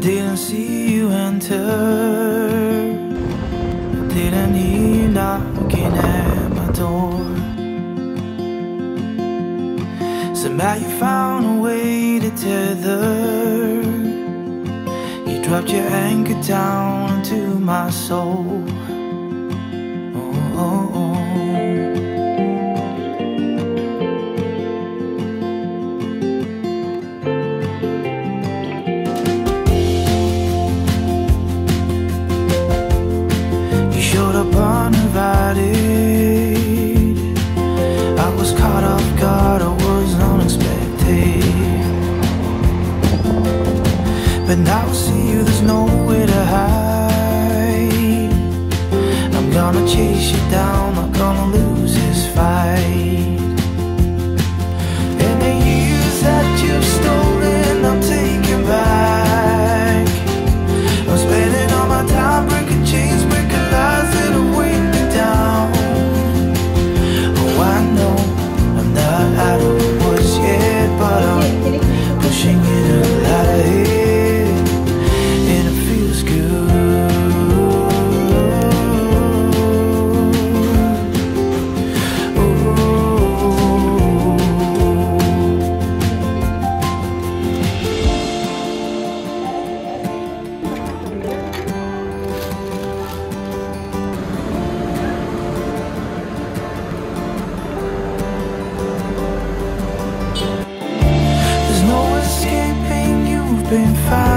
didn't see you enter. I didn't hear you knocking at my door. Somehow you found a way to tether. You dropped your anchor down into my soul. Oh, oh, oh. I was caught off guard, I was unexpected. But now I see you, there's nowhere to hide. I'm gonna chase you down, I'm gonna lose this fight. And the years that you've stolen, I'm taking back. I'm spending all my time breaking chains, breaking lies that are weighing me down. Oh, I know I'm not out of the woods yet, but I'm pushing it up out of here, and it feels good. Been fine.